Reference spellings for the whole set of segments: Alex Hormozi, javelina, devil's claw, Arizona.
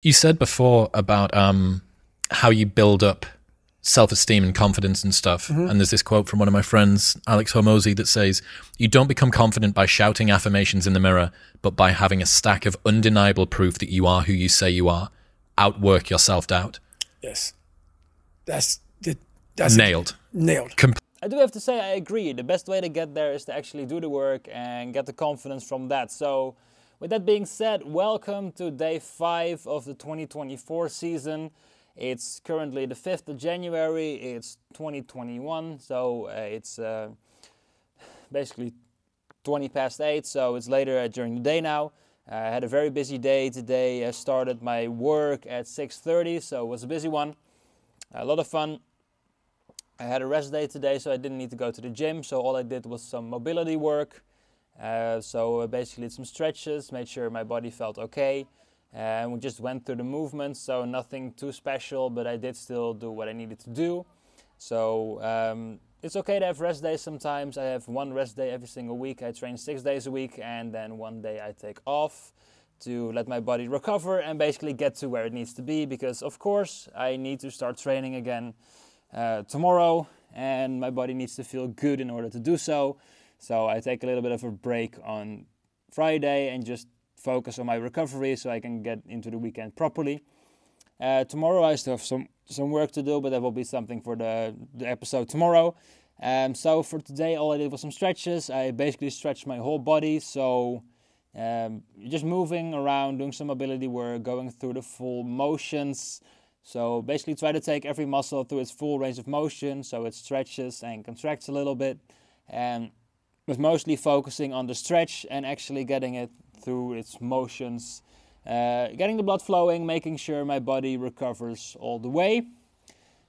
You said before about how you build up self-esteem and confidence and stuff. Mm-hmm. And there's this quote from one of my friends, Alex Hormozi, that says, you don't become confident by shouting affirmations in the mirror, but by having a stack of undeniable proof that you are who you say you are. Outwork your self-doubt. Yes. That's nailed. Nailed. I do have to say I agree. The best way to get there is to actually do the work and get the confidence from that. So with that being said, welcome to day 5 of the 2024 season. It's currently the 5th of January, it's 2021, so it's basically 8:20, so it's later during the day now. I had a very busy day today. I started my work at 6:30, so it was a busy one, a lot of fun. I had a rest day today, so I didn't need to go to the gym, so all I did was some mobility work. So basically did some stretches, made sure my body felt okay. And we just went through the movements, so nothing too special, but I did still do what I needed to do. So it's okay to have rest days sometimes. I have one rest day every single week. I train 6 days a week, and then one day I take off to let my body recover and basically get to where it needs to be, because of course I need to start training again tomorrow, and my body needs to feel good in order to do so. So I take a little bit of a break on Friday and just focus on my recovery so I can get into the weekend properly. Tomorrow I still have some work to do, but that will be something for the episode tomorrow. So for today, all I did was some stretches. I basically stretched my whole body, so just moving around, doing some mobility work, going through the full motions. So basically try to take every muscle through its full range of motion, so it stretches and contracts a little bit, and was mostly focusing on the stretch and actually getting it through its motions, getting the blood flowing, making sure my body recovers all the way.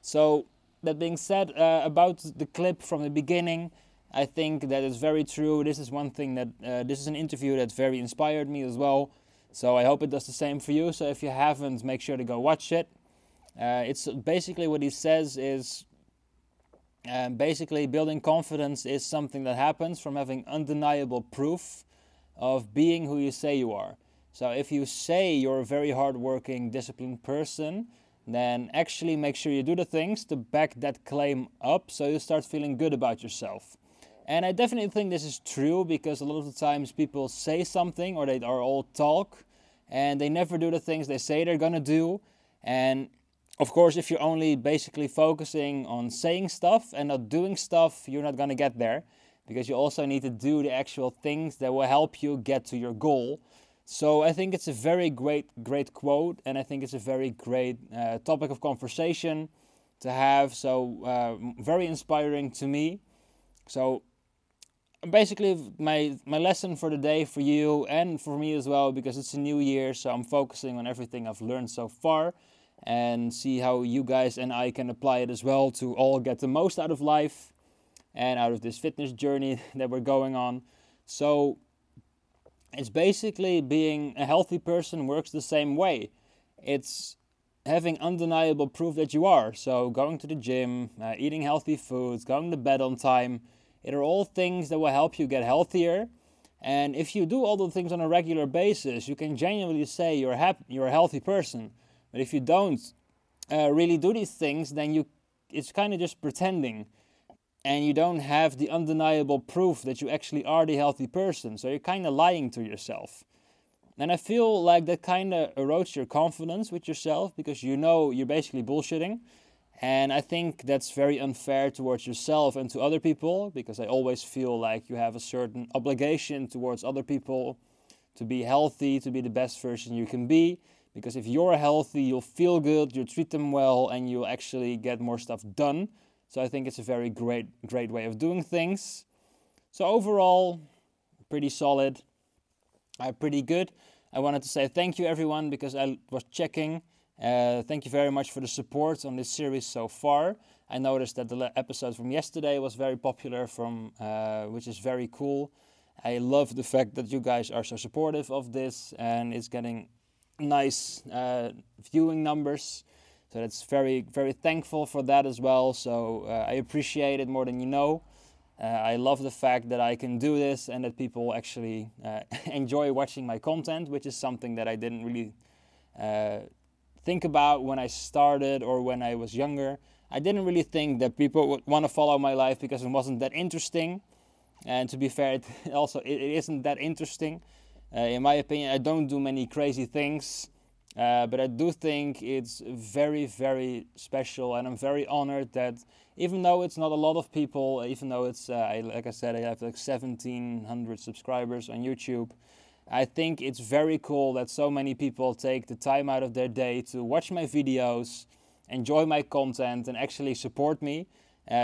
So that being said, about the clip from the beginning, I think that is very true. This is one thing that, this is an interview that very inspired me as well. So I hope it does the same for you. So if you haven't, make sure to go watch it. It's basically what he says is, basically building confidence is something that happens from having undeniable proof of being who you say you are. So if you say you're a very hardworking, disciplined person, then actually make sure you do the things to back that claim up, so you start feeling good about yourself. And I definitely think this is true, because a lot of the times people say something, or they are all talk, and they never do the things they say they're gonna do. And of course, if you're only basically focusing on saying stuff and not doing stuff, you're not gonna get there, because you also need to do the actual things that will help you get to your goal. So I think it's a very great quote, and I think it's a very great topic of conversation to have, so very inspiring to me. So basically my lesson for the day for you and for me as well, because it's a new year, so I'm focusing on everything I've learned so far and see how you guys and I can apply it as well to all get the most out of life and out of this fitness journey that we're going on. So it's basically being a healthy person works the same way. It's having undeniable proof that you are. So going to the gym, eating healthy foods, going to bed on time, it are all things that will help you get healthier. And if you do all the things on a regular basis, you can genuinely say you're a healthy person. But if you don't really do these things, then it's kind of just pretending. And you don't have the undeniable proof that you actually are the healthy person, so you're kind of lying to yourself. And I feel like that kind of erodes your confidence with yourself, because you know you're basically bullshitting. And I think that's very unfair towards yourself and to other people, because I always feel like you have a certain obligation towards other people to be healthy, to be the best version you can be. Because if you're healthy, you'll feel good, you'll treat them well, and you'll actually get more stuff done. So I think it's a very great way of doing things. So overall, pretty solid, pretty good. I wanted to say thank you everyone, because I was checking. Thank you very much for the support on this series so far. I noticed that the episode from yesterday was very popular, which is very cool. I love the fact that you guys are so supportive of this, and it's getting nice viewing numbers. So that's very, very thankful for that as well. So I appreciate it more than you know. I love the fact that I can do this and that people actually enjoy watching my content, which is something that I didn't really think about when I started or when I was younger. I didn't really think that people would want to follow my life because it wasn't that interesting. And to be fair, it isn't that interesting. In my opinion, I don't do many crazy things, but I do think it's very, very special, and I'm very honored that even though it's not a lot of people, even though it's, like I said, I have like 1,700 subscribers on YouTube, I think it's very cool that so many people take the time out of their day to watch my videos, enjoy my content, and actually support me,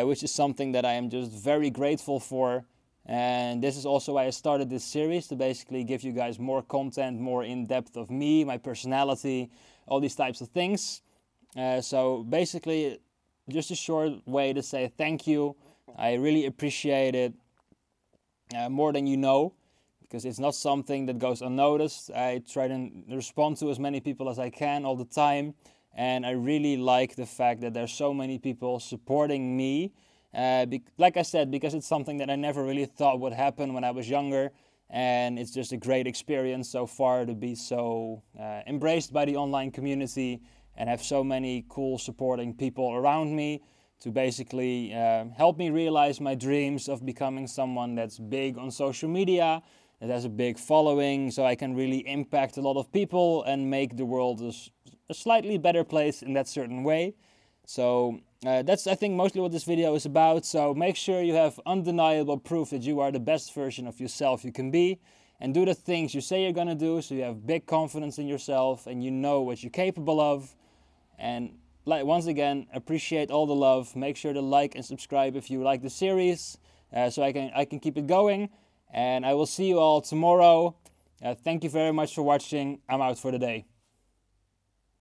which is something that I am just very grateful for. And this is also why I started this series, to basically give you guys more content, more in-depth of me, my personality, all these types of things. So basically, just a short way to say thank you. I really appreciate it more than you know, because it's not something that goes unnoticed. I try to respond to as many people as I can all the time. And I really like the fact that there's so many people supporting me. Like I said, because it's something that I never really thought would happen when I was younger, and it's just a great experience so far to be so embraced by the online community and have so many cool supporting people around me to basically help me realize my dreams of becoming someone that's big on social media, that has a big following, so I can really impact a lot of people and make the world a slightly better place in that certain way. So that's, I think, mostly what this video is about. So make sure you have undeniable proof that you are the best version of yourself you can be, and do the things you say you're gonna do, so you have big confidence in yourself and you know what you're capable of. And once again, appreciate all the love. Make sure to like and subscribe if you like the series, so I can keep it going. And I will see you all tomorrow. Thank you very much for watching. I'm out for the day.